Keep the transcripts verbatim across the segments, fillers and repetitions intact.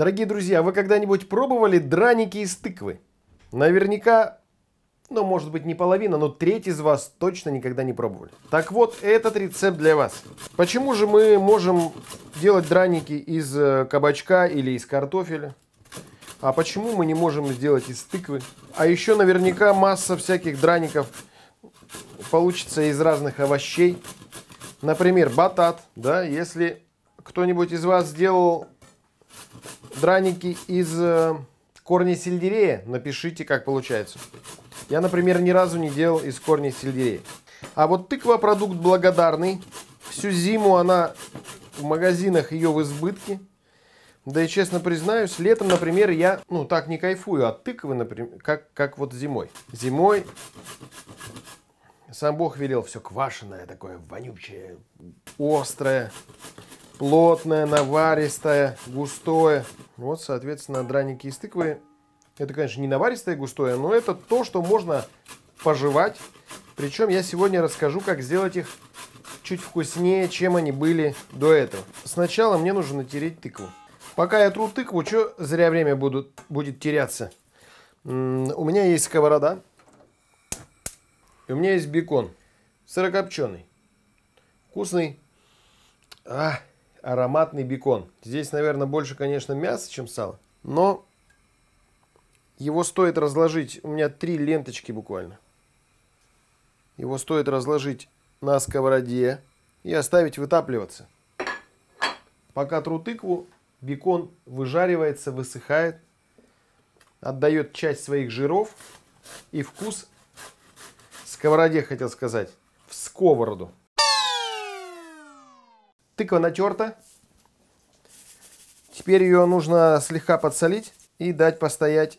Дорогие друзья, вы когда-нибудь пробовали драники из тыквы? Наверняка, ну, может быть, не половина, но треть из вас точно никогда не пробовали. Так вот, этот рецепт для вас. Почему же мы можем делать драники из кабачка или из картофеля? А почему мы не можем сделать из тыквы? А еще наверняка масса всяких драников получится из разных овощей. Например, батат. Да? Если кто-нибудь из вас сделал драники из э, корня сельдерея, напишите, как получается. Я, например, ни разу не делал из корня сельдерея. А вот тыква продукт благодарный. Всю зиму она в магазинах, ее в избытке. Да и честно признаюсь, летом, например, я ну так не кайфую от тыквы, например, как, как вот зимой. Зимой сам Бог велел, все квашеное такое, вонючее, острое, плотное, наваристое, густое. Вот, соответственно, драники из тыквы. Это, конечно, не наваристое, густое, но это то, что можно пожевать. Причем я сегодня расскажу, как сделать их чуть вкуснее, чем они были до этого. Сначала мне нужно натереть тыкву. Пока я тру тыкву, что зря время буду, будет теряться. У меня есть сковорода. И у меня есть бекон. Сырокопченый. Вкусный. Ах. Ароматный бекон. Здесь, наверное, больше, конечно, мяса, чем сала. Но его стоит разложить. У меня три ленточки буквально. Его стоит разложить на сковороде и оставить вытапливаться. Пока тру тыкву, бекон выжаривается, высыхает. Отдает часть своих жиров и вкус в сковороде, хотел сказать, в сковороду. Тыква натерта. Теперь ее нужно слегка подсолить и дать постоять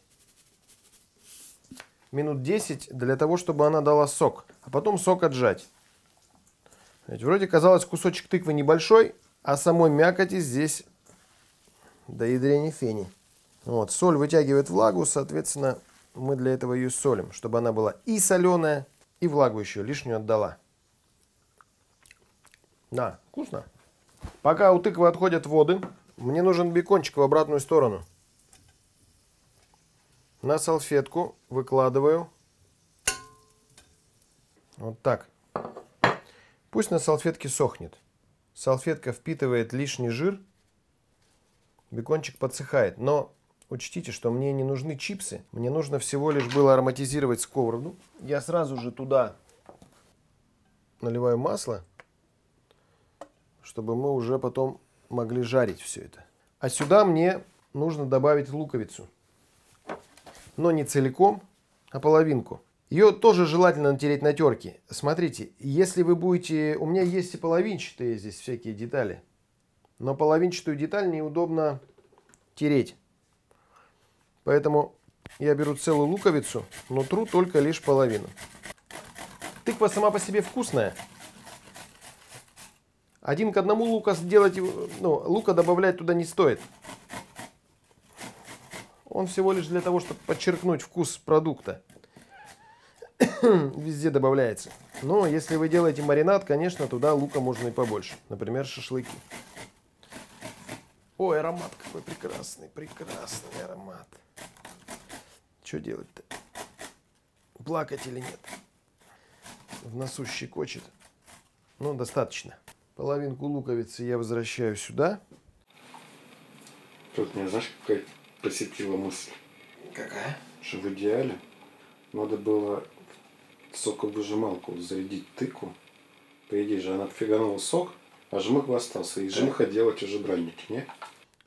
минут десять для того, чтобы она дала сок. А потом сок отжать. Вроде казалось, кусочек тыквы небольшой, а самой мякоти здесь до ядрени фени. Вот, соль вытягивает влагу, соответственно, мы для этого ее солим, чтобы она была и соленая, и влагу еще лишнюю отдала. Да, вкусно. Пока у тыквы отходят воды, мне нужен бекончик в обратную сторону. На салфетку выкладываю. Вот так. Пусть на салфетке сохнет. Салфетка впитывает лишний жир. Бекончик подсыхает. Но учтите, что мне не нужны чипсы. Мне нужно всего лишь было ароматизировать сковороду. Я сразу же туда наливаю масло, чтобы мы уже потом могли жарить все это. А сюда мне нужно добавить луковицу. Но не целиком, а половинку. Ее тоже желательно натереть на терке. Смотрите, если вы будете... У меня есть и половинчатые здесь всякие детали. Но половинчатую деталь неудобно тереть. Поэтому я беру целую луковицу, но тру только лишь половину. Тыква сама по себе вкусная. Один к одному лука сделать, ну, лука добавлять туда не стоит. Он всего лишь для того, чтобы подчеркнуть вкус продукта. Везде добавляется. Но если вы делаете маринад, конечно, туда лука можно и побольше. Например, шашлыки. Ой, аромат какой прекрасный, прекрасный аромат. Что делать-то? Плакать или нет? В носу щекочет. Ну, достаточно. Половинку луковицы я возвращаю сюда. Тут меня, знаешь, какая посетила мысль? Какая? Что в идеале надо было соковыжималку зарядить тыкву. По идее же она фиганула сок, а жмых остался. И жмыха делать уже драники, не?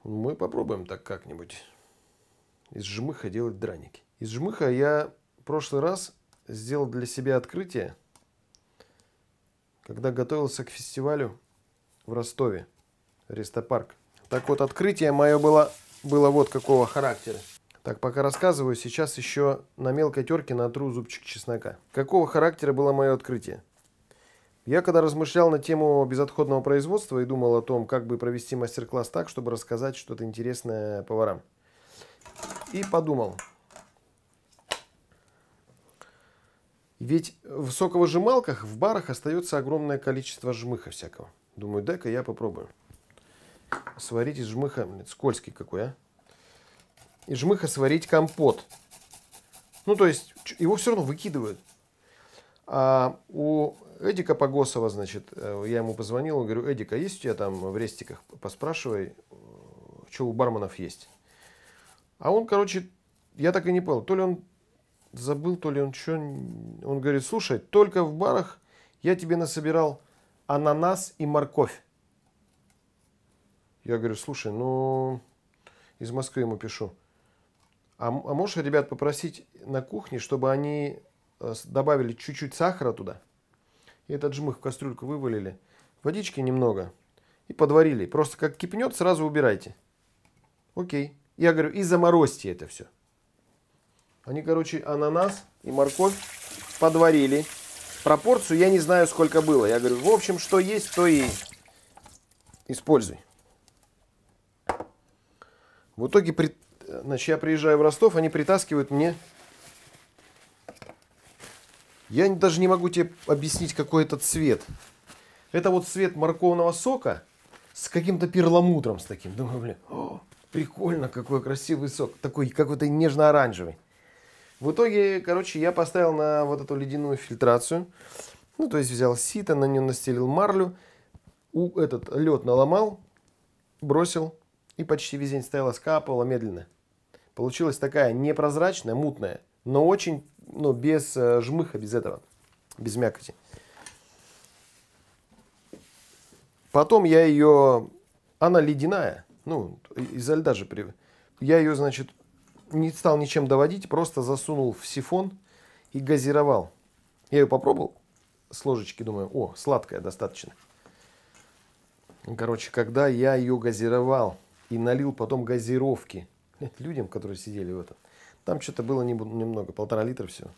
Мы попробуем так как-нибудь. Из жмыха делать драники. Из жмыха я в прошлый раз сделал для себя открытие, когда готовился к фестивалю в Ростове, Рестопарк. Так вот, открытие мое было, было вот какого характера. Так, пока рассказываю, сейчас еще на мелкой терке натру зубчик чеснока. Какого характера было мое открытие? Я когда размышлял на тему безотходного производства и думал о том, как бы провести мастер-класс так, чтобы рассказать что-то интересное поварам. И подумал. Ведь в соковыжималках, в барах остается огромное количество жмыха всякого. Думаю, дай-ка я попробую. Сварить из жмыха. Скользкий какой, а. и жмыха сварить компот. Ну, то есть, его все равно выкидывают. А у Эдика Погосова, значит, я ему позвонил, говорю: Эдик, а есть у тебя там в рестиках, поспрашивай, что у барменов есть. А он, короче, я так и не понял, то ли он забыл, то ли он что. Он говорит: слушай, только в барах я тебе насобирал ананас и морковь. Я говорю: слушай, ну, из Москвы ему пишу. А, а можешь, ребят, попросить на кухне, чтобы они добавили чуть-чуть сахара туда, и этот жмых в кастрюльку вывалили, водички немного, и подварили. Просто как кипнет, сразу убирайте. Окей. Я говорю: и заморозьте это все. Они, короче, ананас и морковь подварили. Пропорцию я не знаю, сколько было. Я говорю: в общем, что есть, то и используй. В итоге, при... значит, я приезжаю в Ростов, они притаскивают мне... Я даже не могу тебе объяснить, какой этот цвет. Это вот цвет морковного сока с каким-то перламутром, с таким. Думаю: блин, о, прикольно, какой красивый сок. Такой какой-то нежно-оранжевый. В итоге, короче, я поставил на вот эту ледяную фильтрацию. Ну, то есть взял сито, на нее настелил марлю. У этот лед наломал, бросил. И почти весь день стояла, скапывала медленно. Получилась такая непрозрачная, мутная, но очень, ну, без жмыха, без этого, без мякоти. Потом я ее, она ледяная, ну, из-за льда же, при... я ее, значит, не стал ничем доводить, просто засунул в сифон и газировал. Я ее попробовал с ложечки, думаю: о, сладкая достаточно. Короче, когда я ее газировал и налил потом газировки людям, которые сидели в этом, там что-то было немного, полтора литра всего,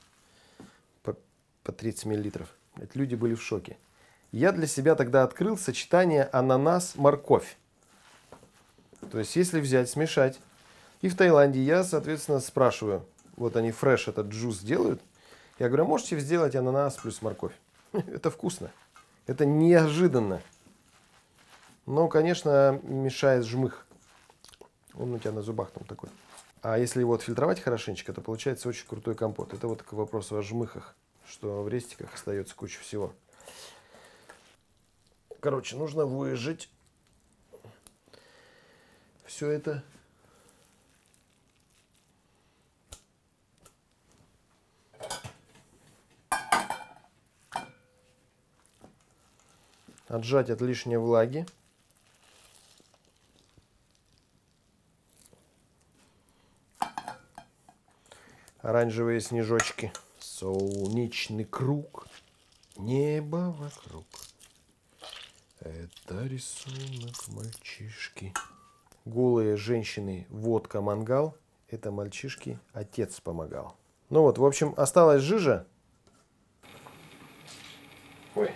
по, по тридцать миллилитров. Люди были в шоке. Я для себя тогда открыл сочетание ананас-морковь. То есть, если взять, смешать. И в Таиланде я, соответственно, спрашиваю, вот они фреш этот джус делают. Я говорю: можете сделать ананас плюс морковь? Это вкусно. Это неожиданно. Но, конечно, мешает жмых. Он у тебя на зубах там такой. А если его отфильтровать хорошенечко, то получается очень крутой компот. Это вот к вопросу о жмыхах, что в рестиках остается куча всего. Короче, нужно выжать все это. Отжать от лишней влаги. Оранжевые снежочки. Солнечный круг. Небо вокруг. Это рисунок мальчишки. Голые женщины, водка, мангал. Это мальчишки отец помогал. Ну вот, в общем, осталась жижа. Ой.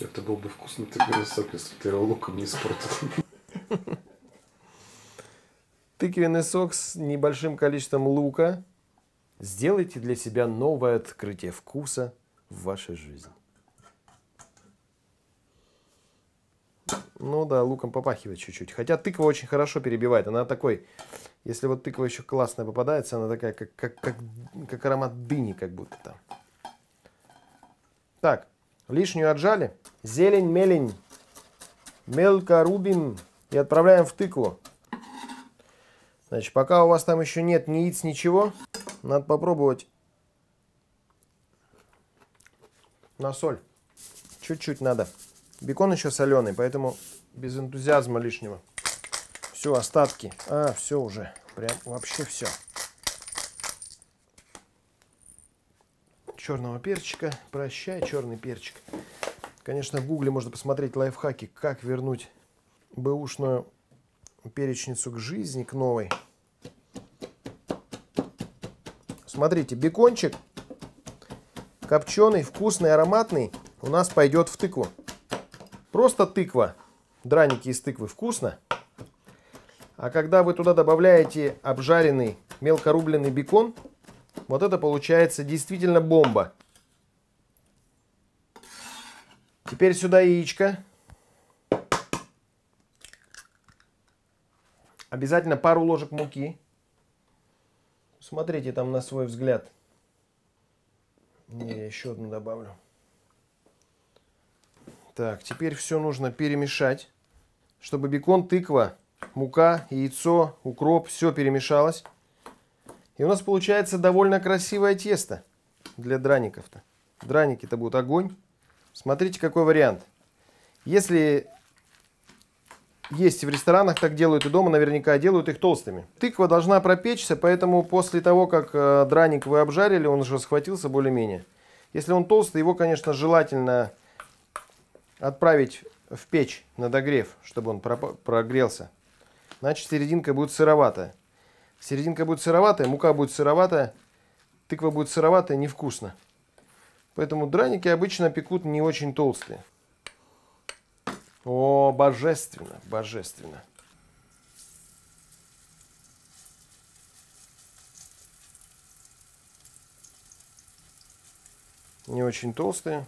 Это был бы вкусный тыквенный сок, если бы ты его луком не испортил. Тыквенный сок с небольшим количеством лука. Сделайте для себя новое открытие вкуса в вашей жизни. Ну да, луком попахивает чуть-чуть. Хотя тыква очень хорошо перебивает. Она такой, если вот тыква еще классно попадается, она такая, как, как, как, как аромат дыни, как будто там. Так, лишнюю отжали. Зелень, мелень. Мелко рубим и отправляем в тыкву. Значит, пока у вас там еще нет ни яиц, ничего, надо попробовать на соль. Чуть-чуть надо. Бекон еще соленый, поэтому без энтузиазма лишнего. Все, остатки. А, все уже. Прям вообще все. Черного перчика. Прощай, черный перчик. Конечно, в гугле можно посмотреть лайфхаки, как вернуть бэушную перечницу к жизни, к новой. Смотрите, бекончик копченый, вкусный, ароматный у нас пойдет в тыкву. Просто тыква, драники из тыквы, вкусно. А когда вы туда добавляете обжаренный, мелко рубленый бекон, вот это получается действительно бомба. Теперь сюда яичко. Обязательно пару ложек муки. Смотрите там на свой взгляд. Я еще одну добавлю. Так, теперь все нужно перемешать, чтобы бекон, тыква, мука, яйцо, укроп, все перемешалось. И у нас получается довольно красивое тесто для драников-то. Драники-то будут огонь. Смотрите, какой вариант. Если есть в ресторанах, так делают и дома, наверняка делают их толстыми. Тыква должна пропечься, поэтому после того, как драник вы обжарили, он уже схватился более-менее. Если он толстый, его, конечно, желательно отправить в печь на догрев, чтобы он прогрелся. Значит, серединка будет сыроватая. Серединка будет сыроватая, мука будет сыроватая, тыква будет сыроватая, невкусно. Поэтому драники обычно пекут не очень толстые. О, божественно, божественно. Не очень толстые.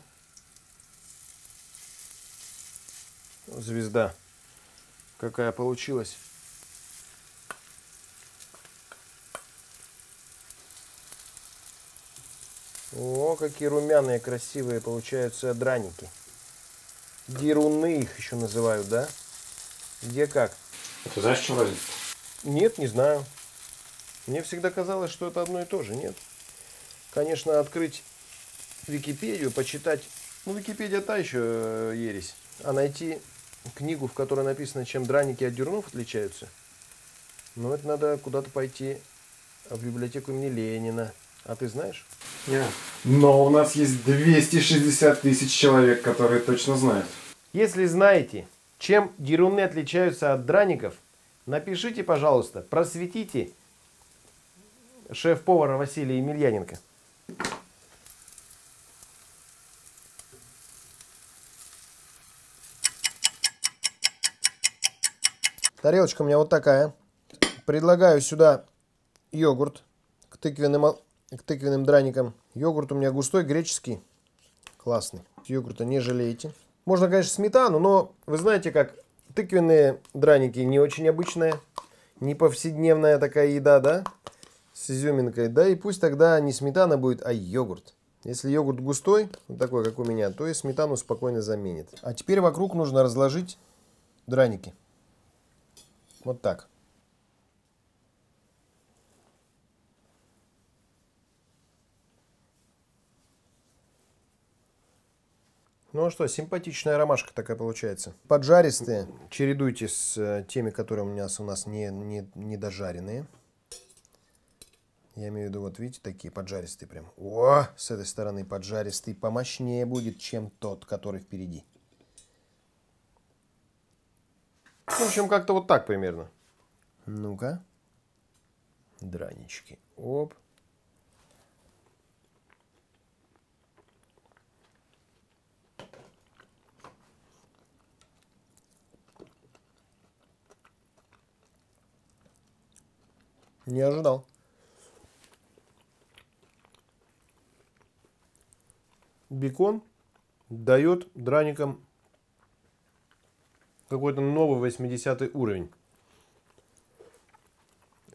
Звезда какая получилась. О, какие румяные, красивые получаются драники. Деруны их еще называют, да? Где как? Ты знаешь, чем разница? Нет, не знаю. Мне всегда казалось, что это одно и то же. Нет. Конечно, открыть Википедию, почитать. Ну, Википедия та еще ересь. А найти книгу, в которой написано, чем драники от дерунов отличаются, ну, это надо куда-то пойти в библиотеку имени Ленина. А ты знаешь? Нет. Но у нас есть двести шестьдесят тысяч человек, которые точно знают. Если знаете, чем деруны отличаются от драников, напишите, пожалуйста, просветите шеф-повара Василия Емельяненко. Тарелочка у меня вот такая. Предлагаю сюда йогурт к тыквенным, к тыквенным драникам. Йогурт у меня густой, греческий. Классный. Йогурта не жалеете. Можно, конечно, сметану, но вы знаете, как тыквенные драники не очень обычная, не повседневная такая еда, да? С изюминкой. Да и пусть тогда не сметана будет, а йогурт. Если йогурт густой, вот такой, как у меня, то и сметану спокойно заменит. А теперь вокруг нужно разложить драники. Вот так. Ну что, симпатичная ромашка такая получается. Поджаристые. Чередуйте с теми, которые у нас у нас не, не, не дожаренные. Я имею в виду, вот видите, такие поджаристые прям. О, с этой стороны поджаристый помощнее будет, чем тот, который впереди. В общем, как-то вот так примерно. Ну-ка. Дранички. Оп. Не ожидал. Бекон дает драникам какой-то новый восьмидесятый уровень.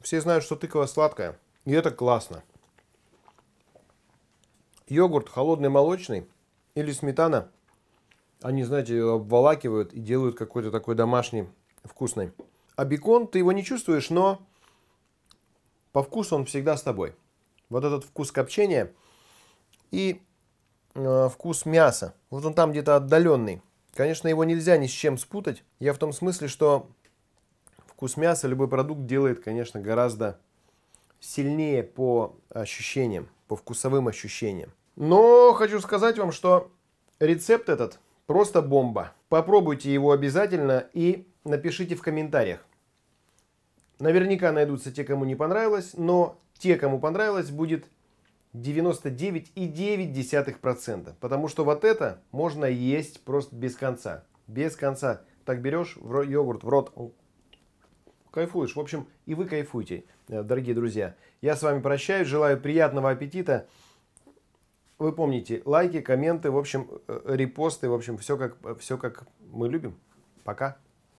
Все знают, что тыква сладкая. И это классно. Йогурт холодный, молочный или сметана. Они, знаете, ее обволакивают и делают какой-то такой домашний, вкусный. А бекон, ты его не чувствуешь, но по вкусу он всегда с тобой. Вот этот вкус копчения и э, вкус мяса. Вот он там где-то отдаленный. Конечно, его нельзя ни с чем спутать. Я в том смысле, что вкус мяса любой продукт делает, конечно, гораздо сильнее по ощущениям, по вкусовым ощущениям. Но хочу сказать вам, что рецепт этот просто бомба. Попробуйте его обязательно и напишите в комментариях. Наверняка найдутся те, кому не понравилось, но те, кому понравилось, будет девяносто девять и девять десятых процента. Потому что вот это можно есть просто без конца. Без конца. Так берешь в рот, йогурт в рот. Кайфуешь. В общем, и вы кайфуете, дорогие друзья. Я с вами прощаюсь. Желаю приятного аппетита. Вы помните, лайки, комменты, в общем, репосты. В общем, все как, все как мы любим. Пока.